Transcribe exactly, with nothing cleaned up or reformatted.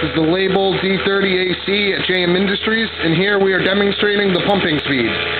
This is the label D thirty A C at J M Industries, and here we are demonstrating the pumping speed.